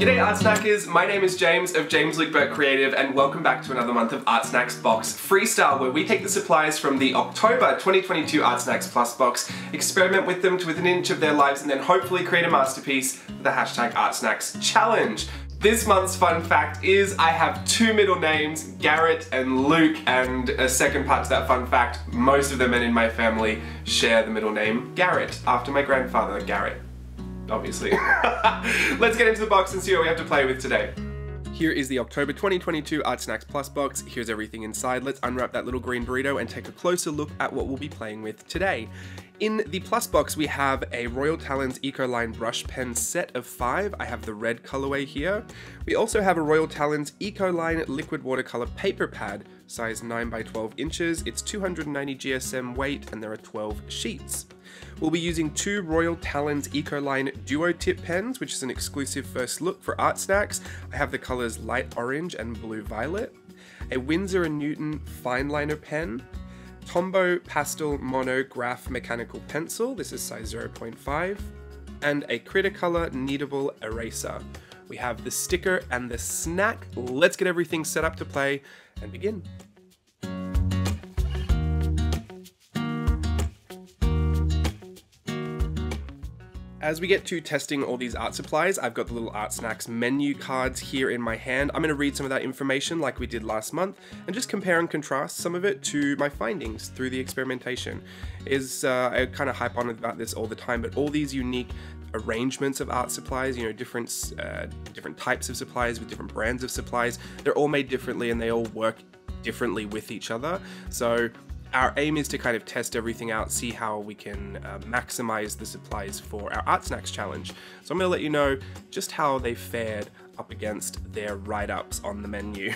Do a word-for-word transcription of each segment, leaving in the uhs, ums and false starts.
G'day Art Snackers, my name is James of James Luke Burke Creative and welcome back to another month of Art Snacks Box Freestyle, where we take the supplies from the October twenty twenty-two Art Snacks Plus box, experiment with them to within an inch of their lives, and then hopefully create a masterpiece with the hashtag ArtSnacks Challenge. This month's fun fact is I have two middle names, Garrett and Luke, and a second part to that fun fact, most of the men in my family share the middle name Garrett, after my grandfather Garrett. Obviously. Let's get into the box and see what we have to play with today. Here is the October twenty twenty-two Art Snacks Plus box. Here's everything inside. Let's unwrap that little green burrito and take a closer look at what we'll be playing with today. In the Plus box, we have a Royal Talens Ecoline brush pen set of five. I have the red colorway here. We also have a Royal Talens Ecoline liquid watercolor paper pad, size nine by twelve inches. It's two hundred ninety G S M weight, and there are twelve sheets. We'll be using two Royal Talens Ecoline Duo Tip Pens, which is an exclusive first look for Art Snacks. I have the colors light orange and blue violet. A Winsor and Newton fine liner pen. Tombow Pastel Monograph mechanical pencil, this is size zero point five. And a Cretacolor kneadable eraser. We have the sticker and the snack. Let's get everything set up to play and begin. As we get to testing all these art supplies, I've got the little Art Snacks menu cards here in my hand. I'm going to read some of that information like we did last month and just compare and contrast some of it to my findings through the experimentation. Is uh, I kind of hype on about this all the time, but all these unique arrangements of art supplies, you know, different, uh, different types of supplies with different brands of supplies, they're all made differently and they all work differently with each other. So our aim is to kind of test everything out, see how we can uh, maximize the supplies for our Art Snacks Challenge. So I'm going to let you know just how they fared up against their write-ups on the menu.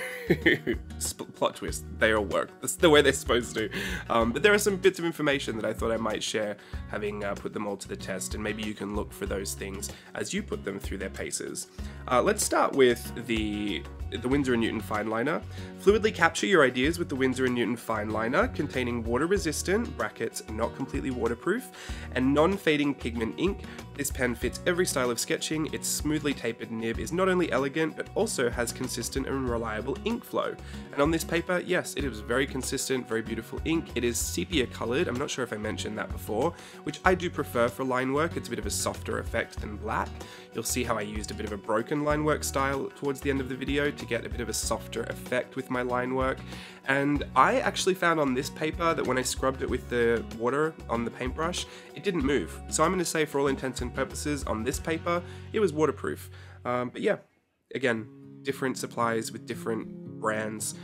Plot twist, they all work. That's the way they're supposed to. Um, but there are some bits of information that I thought I might share, having uh, put them all to the test, and maybe you can look for those things as you put them through their paces. Uh, let's start with the the Winsor and Newton fine liner. Fluidly capture your ideas with the Winsor and Newton fine liner, containing water resistant, brackets not completely waterproof, and non-fading pigment ink. This pen fits every style of sketching. Its smoothly tapered nib is not only elegant but also has consistent and reliable ink flow. And on this paper, yes, it is very consistent, very beautiful ink. It is sepia colored. I'm not sure if I mentioned that before, which I do prefer for line work. It's a bit of a softer effect than black. You'll see how I used a bit of a broken line work style towards the end of the video to get a bit of a softer effect with my line work. And I actually found on this paper that when I scrubbed it with the water on the paintbrush, it didn't move. So I'm going to say for all intents and purposes on this paper, it was waterproof. Um, but yeah, again, different supplies with different brands.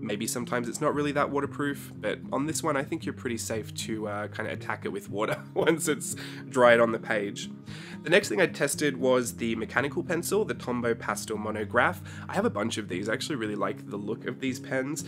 Maybe sometimes it's not really that waterproof, but on this one I think you're pretty safe to uh, kind of attack it with water once it's dried on the page. The next thing I tested was the mechanical pencil, the Tombow Pastel Monograph. I have a bunch of these. I actually really like the look of these pens.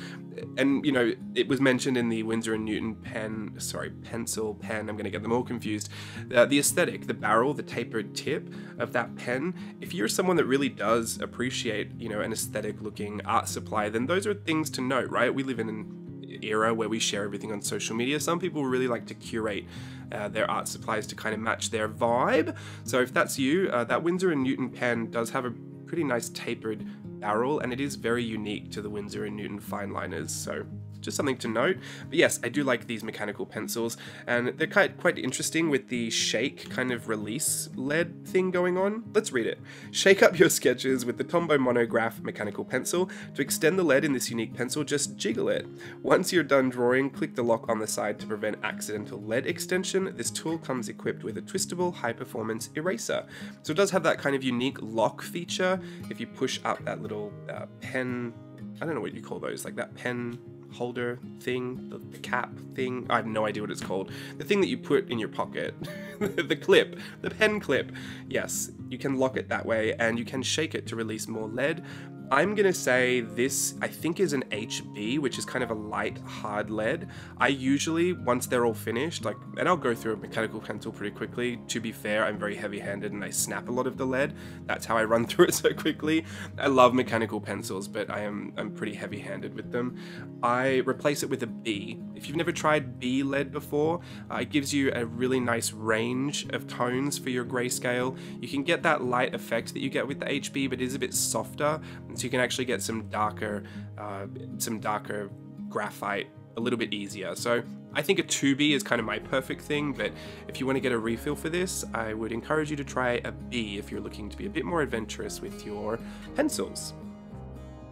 And, you know, it was mentioned in the Winsor and Newton pen, sorry, pencil, pen, I'm going to get them all confused. Uh, the aesthetic, the barrel, the tapered tip of that pen. If you're someone that really does appreciate, you know, an aesthetic looking art supply, then those are things to note, right? We live in an era where we share everything on social media. Some people really like to curate uh, their art supplies to kind of match their vibe. So if that's you, uh, that Winsor and Newton pen does have a pretty nice tapered barrel, and it is very unique to the Winsor and Newton fine liners. So just something to note. But yes, I do like these mechanical pencils, and they're quite, quite interesting with the shake kind of release lead thing going on. Let's read it. Shake up your sketches with the Tombow Monograph mechanical pencil. To extend the lead in this unique pencil, just jiggle it. Once you're done drawing, click the lock on the side to prevent accidental lead extension. This tool comes equipped with a twistable high-performance eraser. So it does have that kind of unique lock feature. If you push up that little uh, pen, I don't know what you call those, like that pen holder thing, the, the cap thing, I have no idea what it's called. The thing that you put in your pocket, the clip, the pen clip. Yes, you can lock it that way, and you can shake it to release more lead. I'm gonna say this, I think, is an H B, which is kind of a light, hard lead. I usually, once they're all finished, like, and I'll go through a mechanical pencil pretty quickly. To be fair, I'm very heavy-handed and I snap a lot of the lead. That's how I run through it so quickly. I love mechanical pencils, but I am I'm pretty heavy-handed with them. I replace it with a B. If you've never tried B lead before, uh, it gives you a really nice range of tones for your grayscale. You can get get that light effect that you get with the H B, but it is a bit softer, so you can actually get some darker, uh, some darker graphite a little bit easier. So I think a two B is kind of my perfect thing, but if you want to get a refill for this, I would encourage you to try a B if you're looking to be a bit more adventurous with your pencils.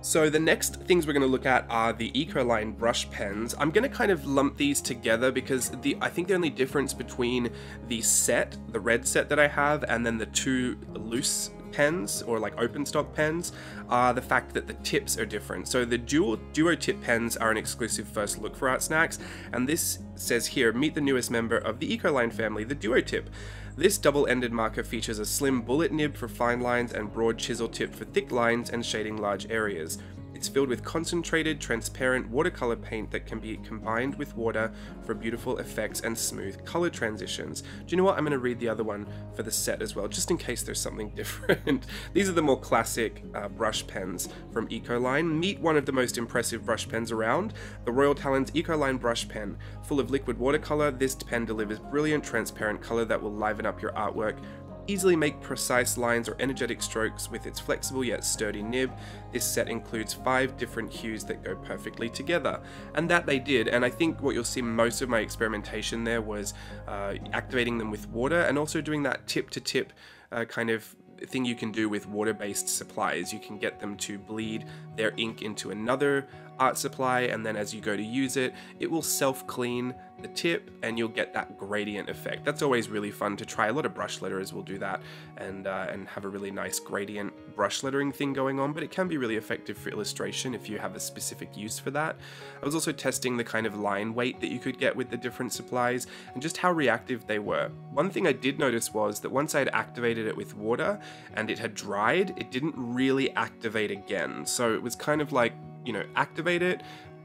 So the next things we're going to look at are the Ecoline brush pens. I'm going to kind of lump these together because the I think the only difference between the set, the red set that I have, and then the two loose pens or like open stock pens are the fact that the tips are different. So the dual duo tip pens are an exclusive first look for Art Snacks, and this says here, meet the newest member of the Ecoline family, the duo tip. This double-ended marker features a slim bullet nib for fine lines and broad chisel tip for thick lines and shading large areas. It's filled with concentrated, transparent watercolor paint that can be combined with water for beautiful effects and smooth color transitions. Do you know what? I'm going to read the other one for the set as well, just in case there's something different. These are the more classic uh, brush pens from Ecoline. Meet one of the most impressive brush pens around, the Royal Talens Ecoline brush pen. Full of liquid watercolor, this pen delivers brilliant, transparent color that will liven up your artwork. Easily make precise lines or energetic strokes with its flexible yet sturdy nib. This set includes five different hues that go perfectly together. And that they did, and I think what you'll see most of my experimentation there was uh, activating them with water and also doing that tip-to-tip uh, kind of thing you can do with water-based supplies. You can get them to bleed their ink into another art supply, and then as you go to use it, it will self-clean the tip and you'll get that gradient effect. That's always really fun to try. A lot of brush letterers will do that and uh, and have a really nice gradient brush lettering thing going on, but it can be really effective for illustration if you have a specific use for that. I was also testing the kind of line weight that you could get with the different supplies and just how reactive they were. One thing I did notice was that once I had activated it with water and it had dried, it didn't really activate again. So it was kind of like, you know, activate it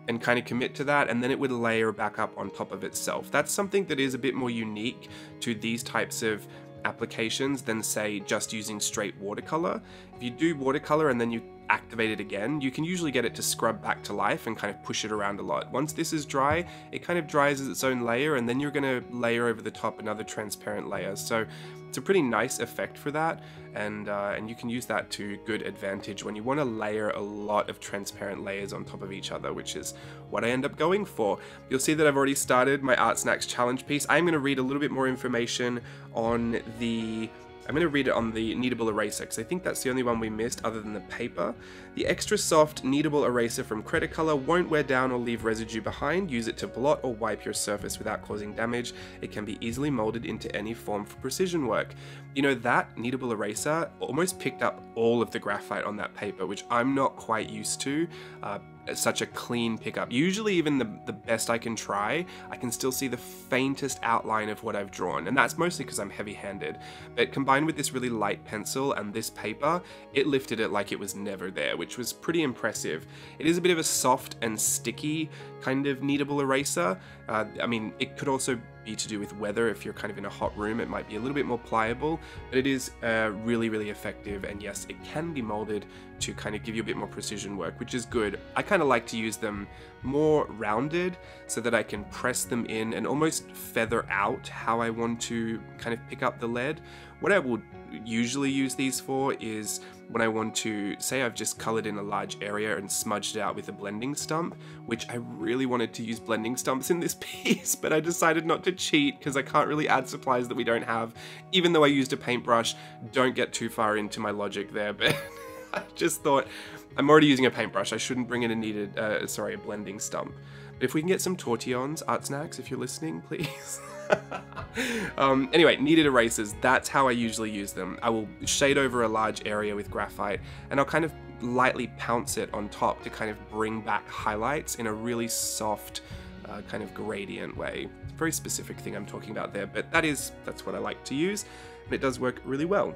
and kind of commit to that, and then it would layer back up on top of itself. That's something that is a bit more unique to these types of applications than, say, just using straight watercolor. If you do watercolor and then you activate it again, you can usually get it to scrub back to life and kind of push it around a lot. Once this is dry, it kind of dries as its own layer, and then you're going to layer over the top another transparent layer. So it's a pretty nice effect for that, and uh, and you can use that to good advantage when you want to layer a lot of transparent layers on top of each other, which is what I end up going for. You'll see that I've already started my Art Snacks Challenge piece. I'm going to read a little bit more information on the I'm going to read it on the kneadable eraser, because I think that's the only one we missed other than the paper. The extra soft kneadable eraser from Cretacolor won't wear down or leave residue behind. Use it to blot or wipe your surface without causing damage. It can be easily molded into any form for precision work. You know, that kneadable eraser almost picked up all of the graphite on that paper, which I'm not quite used to. Uh, such a clean pickup. Usually even the, the best I can try, I can still see the faintest outline of what I've drawn, and that's mostly because I'm heavy-handed. But combined with this really light pencil and this paper, it lifted it like it was never there, which was pretty impressive. It is a bit of a soft and sticky kind of kneadable eraser. Uh, I mean, it could also be to do with weather. If you're kind of in a hot room, it might be a little bit more pliable, but it is uh, really, really effective. And yes, it can be molded to kind of give you a bit more precision work, which is good. I kind of like to use them more rounded so that I can press them in and almost feather out how I want to kind of pick up the lead. What I will usually use these for is when I want to, say I've just colored in a large area and smudged it out with a blending stump, which I really wanted to use blending stumps in this piece, but I decided not to cheat because I can't really add supplies that we don't have, even though I used a paintbrush. Don't get too far into my logic there, but I just thought, I'm already using a paintbrush, I shouldn't bring in a needed, uh, sorry, a blending stump. But if we can get some tortillons, Art Snacks, if you're listening, please. um, anyway, kneaded erasers, that's how I usually use them. I will shade over a large area with graphite, and I'll kind of lightly pounce it on top to kind of bring back highlights in a really soft, uh, kind of gradient way. It's a very specific thing I'm talking about there, but that is, that's what I like to use, and it does work really well.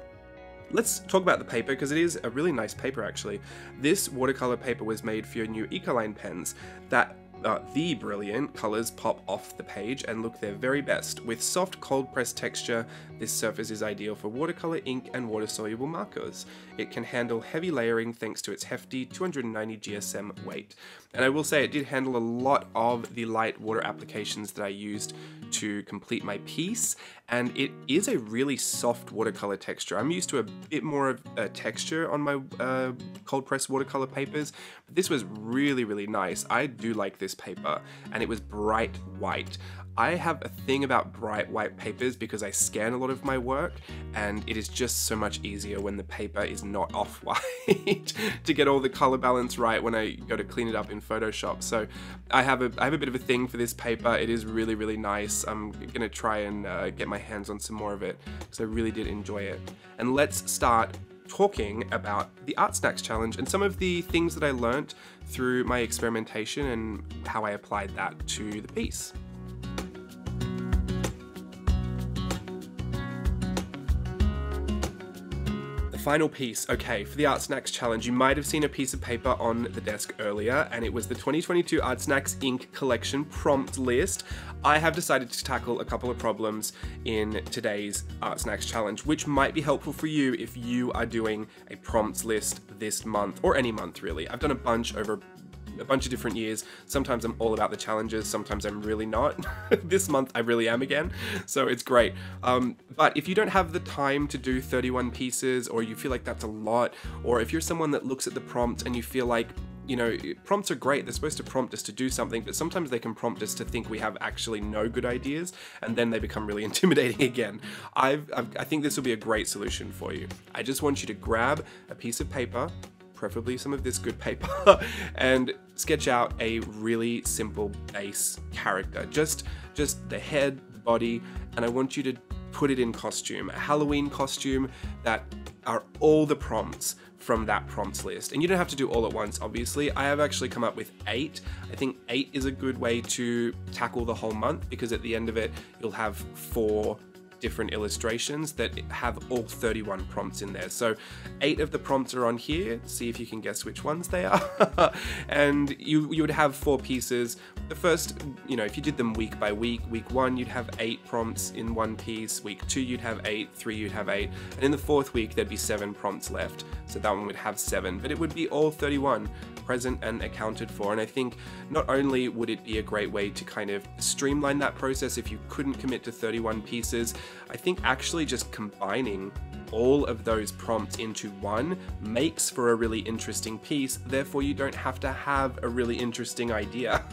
Let's talk about the paper, because it is a really nice paper, actually. This watercolor paper was made for your new Ecoline pens. That uh, the brilliant colours pop off the page and look their very best. With soft cold press texture, this surface is ideal for watercolour, ink and water-soluble markers. It can handle heavy layering thanks to its hefty two hundred ninety G S M weight. And I will say it did handle a lot of the light water applications that I used to complete my piece, and it is a really soft watercolor texture. I'm used to a bit more of a texture on my uh, cold press watercolor papers, but this was really, really nice. I do like this paper, and it was bright white. I have a thing about bright white papers because I scan a lot of my work, and it is just so much easier when the paper is not off-white to get all the color balance right when I go to clean it up in Photoshop. So I have a, I have a bit of a thing for this paper. It is really, really nice. I'm gonna try and uh, get my hands on some more of it because I really did enjoy it. And let's start talking about the Art Snacks Challenge and some of the things that I learnt through my experimentation and how I applied that to the piece. Final piece, okay, for the Art Snacks Challenge. You might have seen a piece of paper on the desk earlier, and it was the twenty twenty-two Art Snacks Ink Collection Prompt List. I have decided to tackle a couple of problems in today's Art Snacks Challenge, which might be helpful for you if you are doing a prompts list this month, or any month really. I've done a bunch over a bunch of different years. Sometimes I'm all about the challenges, sometimes I'm really not. This month I really am again, so it's great. Um, but if you don't have the time to do thirty-one pieces, or you feel like that's a lot, or if you're someone that looks at the prompt and you feel like, you know, prompts are great, they're supposed to prompt us to do something, but sometimes they can prompt us to think we have actually no good ideas, and then they become really intimidating again. I've, I've, I think this will be a great solution for you. I just want you to grab a piece of paper, preferably some of this good paper, and sketch out a really simple base character. Just, just the head, the body, and I want you to put it in costume, a Halloween costume. That are all the prompts from that prompts list. And you don't have to do all at once, obviously. I have actually come up with eight. I think eight is a good way to tackle the whole month, because at the end of it, you'll have four different illustrations that have all thirty-one prompts in there. So eight of the prompts are on here. See if you can guess which ones they are. And you, you would have four pieces. The first, you know, if you did them week by week, week one, you'd have eight prompts in one piece. Week two, you'd have eight. Three, you'd have eight. And in the fourth week, there'd be seven prompts left. So that one would have seven, but it would be all thirty-one present and accounted for. And I think not only would it be a great way to kind of streamline that process if you couldn't commit to thirty-one pieces, I think actually just combining all of those prompts into one makes for a really interesting piece. Therefore, you don't have to have a really interesting idea.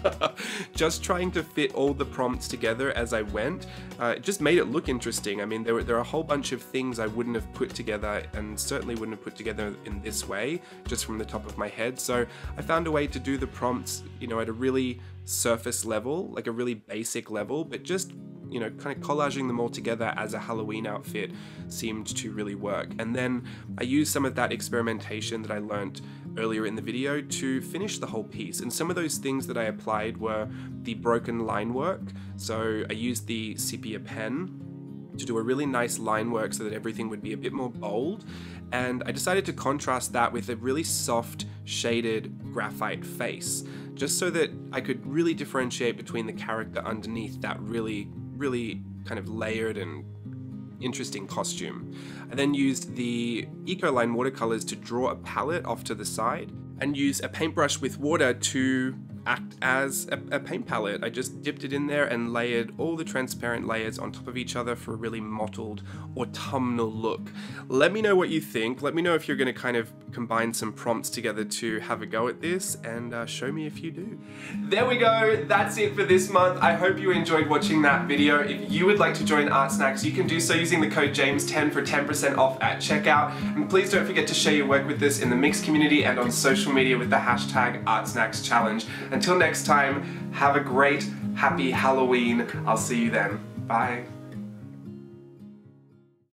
Just trying to fit all the prompts together as I went uh, just made it look interesting. I mean, there were there are a whole bunch of things I wouldn't have put together, and certainly wouldn't have put together in this way, just from the top of my head. So I found a way to do the prompts, you know, at a really surface level, like a really basic level, but just, you know, kind of collaging them all together as a Halloween outfit seemed to really work. And then I used some of that experimentation that I learned earlier in the video to finish the whole piece. And some of those things that I applied were the broken line work. So I used the sepia pen to do a really nice line work so that everything would be a bit more bold. And I decided to contrast that with a really soft shaded graphite face, just so that I could really differentiate between the character underneath that really really kind of layered and interesting costume. I then used the Ecoline watercolors to draw a palette off to the side and use a paintbrush with water to act as a, a paint palette. I just dipped it in there and layered all the transparent layers on top of each other for a really mottled autumnal look. Let me know what you think. Let me know if you're going to kind of combine some prompts together to have a go at this, and uh, show me if you do. There we go. That's it for this month. I hope you enjoyed watching that video. If you would like to join Art Snacks, you can do so using the code James ten for ten percent off at checkout. And please don't forget to share your work with us in the Mix community and on social media with the hashtag Art Snacks Challenge. Until next time, have a great, happy Halloween. I'll see you then. Bye.